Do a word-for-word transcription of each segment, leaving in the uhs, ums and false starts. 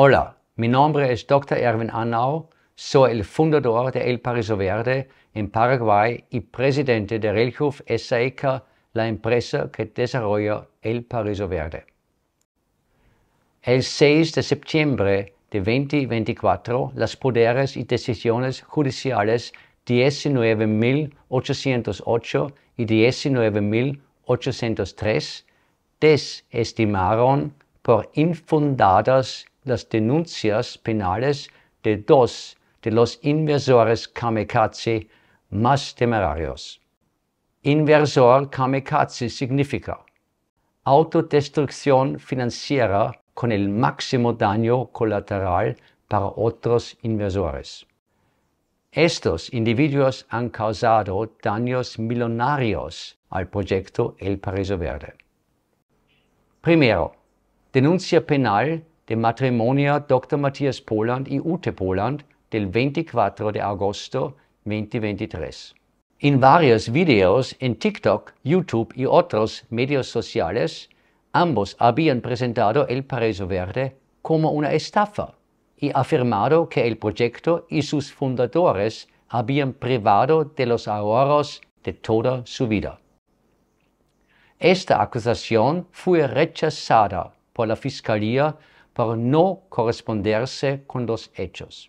Hola, mi nombre es doctor Erwin Annau, soy el fundador de El Paraíso Verde en Paraguay y presidente de Reljuf S A E C A, la empresa que desarrolla El Paraíso Verde. El seis de septiembre de dos mil veinticuatro, los poderes y decisiones judiciales diecinueve mil ochocientos ocho y diecinueve mil ochocientos tres desestimaron por infundadas las denuncias penales de dos de los inversores kamikaze más temerarios. Inversor kamikaze significa autodestrucción financiera con el máximo daño colateral para otros inversores. Estos individuos han causado daños millonarios al proyecto El Paraíso Verde. Primero, denuncia penal de matrimonio doctor Matthias Poland y Ute Poland del veinticuatro de agosto de dos mil veintitrés. En varios videos en TikTok, YouTube y otros medios sociales, ambos habían presentado El Paraíso Verde como una estafa y afirmado que el proyecto y sus fundadores habían privado de los ahorros de toda su vida. Esta acusación fue rechazada por la Fiscalía por no corresponderse con los hechos.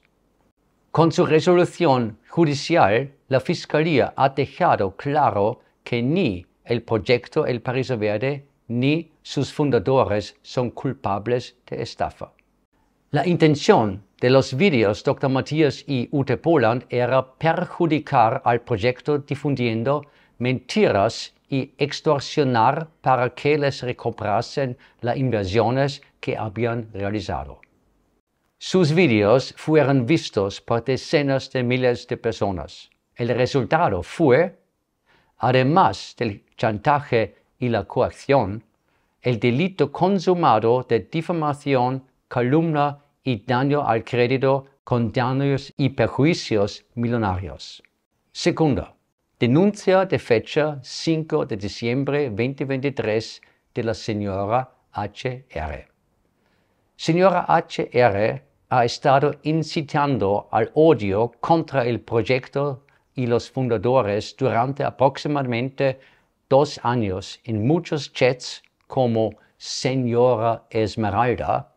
Con su resolución judicial, la Fiscalía ha dejado claro que ni el proyecto El Paraíso Verde ni sus fundadores son culpables de estafa. La intención de los vídeos doctor Matthias y Ute Poland era perjudicar al proyecto difundiendo mentiras y extorsionar para que les recobrasen las inversiones que habían realizado. Sus vídeos fueron vistos por decenas de miles de personas. El resultado fue, además del chantaje y la coacción, el delito consumado de difamación, calumnia y daño al crédito con daños y perjuicios millonarios. Segunda, denuncia de fecha cinco de diciembre de dos mil veintitrés de la señora H R Señora H R ha estado incitando al odio contra el proyecto y los fundadores durante aproximadamente dos años en muchos chats como Señora Esmeralda,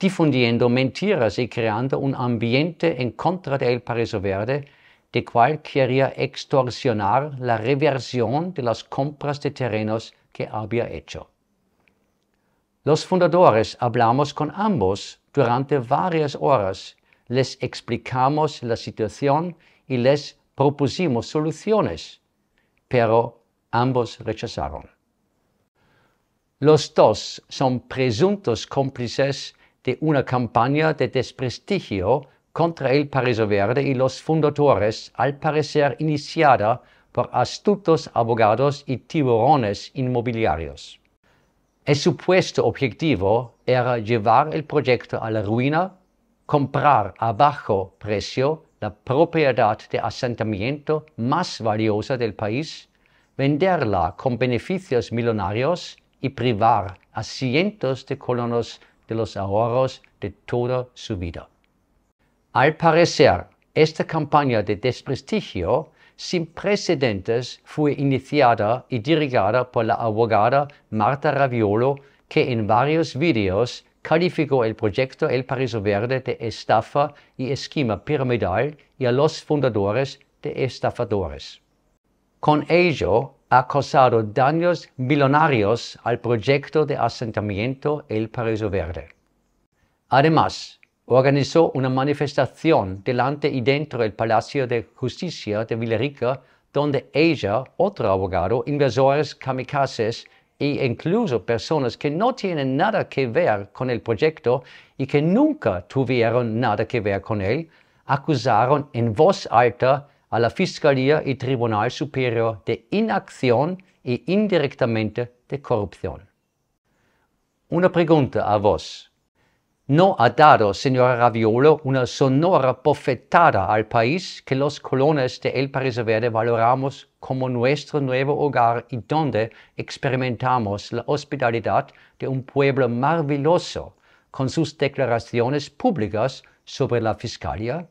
difundiendo mentiras y creando un ambiente en contra de El Paraíso Verde, de cual quería extorsionar la reversión de las compras de terrenos que había hecho. Los fundadores hablamos con ambos durante varias horas, les explicamos la situación y les propusimos soluciones, pero ambos rechazaron. Los dos son presuntos cómplices de una campaña de desprestigio contra El Paraíso Verde y los fundadores, al parecer iniciada por astutos abogados y tiburones inmobiliarios. El supuesto objetivo era llevar el proyecto a la ruina, comprar a bajo precio la propiedad de asentamiento más valiosa del país, venderla con beneficios millonarios y privar a cientos de colonos de los ahorros de toda su vida. Al parecer, esta campaña de desprestigio sin precedentes fue iniciada y dirigida por la abogada Marta Raviolo, que en varios videos calificó el proyecto El Paraíso Verde de estafa y esquema piramidal y a los fundadores de estafadores. Con ello, ha causado daños millonarios al proyecto de asentamiento El Paraíso Verde. Además, organizó una manifestación delante y dentro del Palacio de Justicia de Villarrica, donde ella, otro abogado, inversores kamikazes e incluso personas que no tienen nada que ver con el proyecto y que nunca tuvieron nada que ver con él, acusaron en voz alta a la Fiscalía y Tribunal Superior de inacción e indirectamente de corrupción. Una pregunta a vos. ¿No ha dado, señora Raviolo, una sonora bofetada al país que los colonos de El Paraíso Verde valoramos como nuestro nuevo hogar y donde experimentamos la hospitalidad de un pueblo maravilloso, con sus declaraciones públicas sobre la Fiscalía?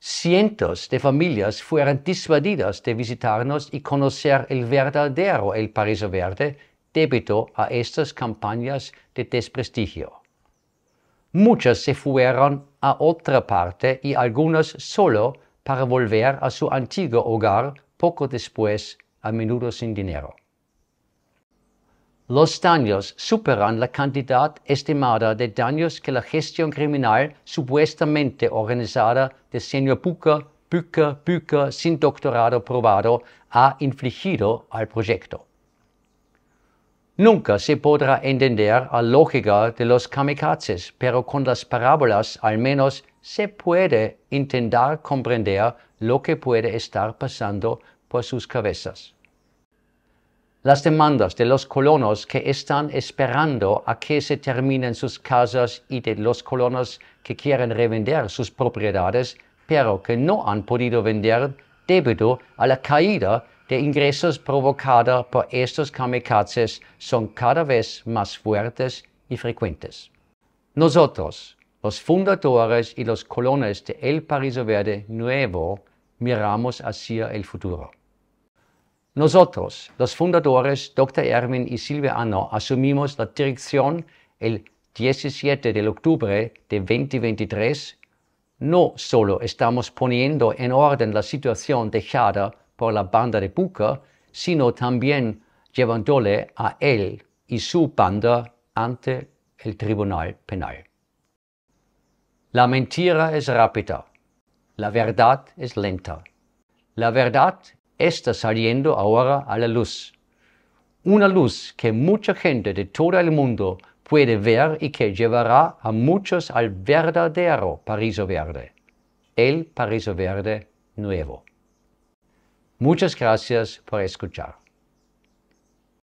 Cientos de familias fueron disuadidas de visitarnos y conocer el verdadero El Paraíso Verde debido a estas campañas de desprestigio. Muchas se fueron a otra parte y algunas solo para volver a su antiguo hogar poco después, a menudo sin dinero. Los daños superan la cantidad estimada de daños que la gestión criminal supuestamente organizada de señor Buca, Buca, Buca, sin doctorado probado, ha infligido al proyecto. Nunca se podrá entender la lógica de los kamikazes, pero con las parábolas al menos se puede intentar comprender lo que puede estar pasando por sus cabezas. Las demandas de los colonos que están esperando a que se terminen sus casas y de los colonos que quieren revender sus propiedades, pero que no han podido vender debido a la caída de ingresos provocada por estos kamikazes, son cada vez más fuertes y frecuentes. Nosotros, los fundadores y los colonos de El Paraíso Verde Nuevo, miramos hacia el futuro. Nosotros, los fundadores doctor Erwin y Silvia Annau, asumimos la dirección el diecisiete de octubre de dos mil veintitrés. No solo estamos poniendo en orden la situación dejada por la banda de Buca, sino también llevándole a él y su banda ante el tribunal penal. La mentira es rápida. La verdad es lenta. La verdad es está saliendo ahora a la luz. Una luz que mucha gente de todo el mundo puede ver y que llevará a muchos al verdadero Paraíso Verde, el Paraíso Verde Nuevo. Muchas gracias por escuchar.